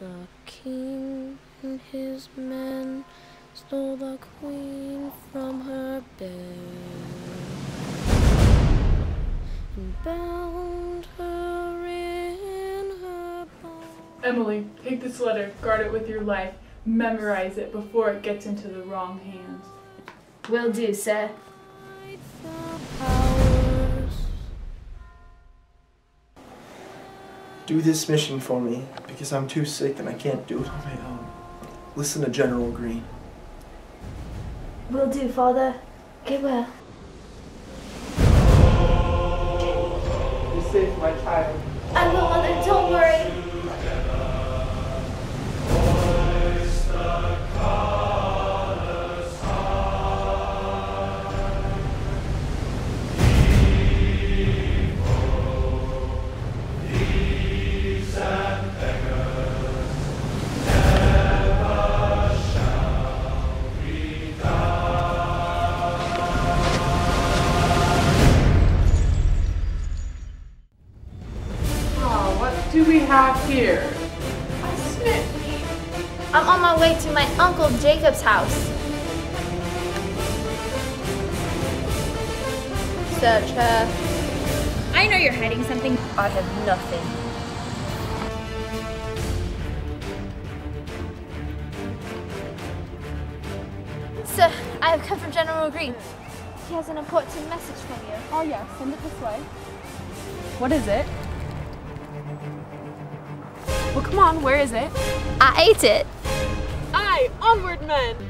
The king and his men stole the queen from her bed and bound her in her bonds. Emily, take this letter, guard it with your life, memorize it before it gets into the wrong hands. Will do, sir. Do this mission for me, because I'm too sick and I can't do it on my own. Listen to General Greene. Will do, Father. Get well. You saved my child. I will, Mother. Don't worry. What do we have here? A smith. I'm on my way to my Uncle Jacob's house. Search her. I know you're hiding something. I have nothing. Sir, I have come from General Greene. He has an important message from you. Oh yeah, send it this way. What is it? Well, come on, where is it? I ate it! Aye, onward men!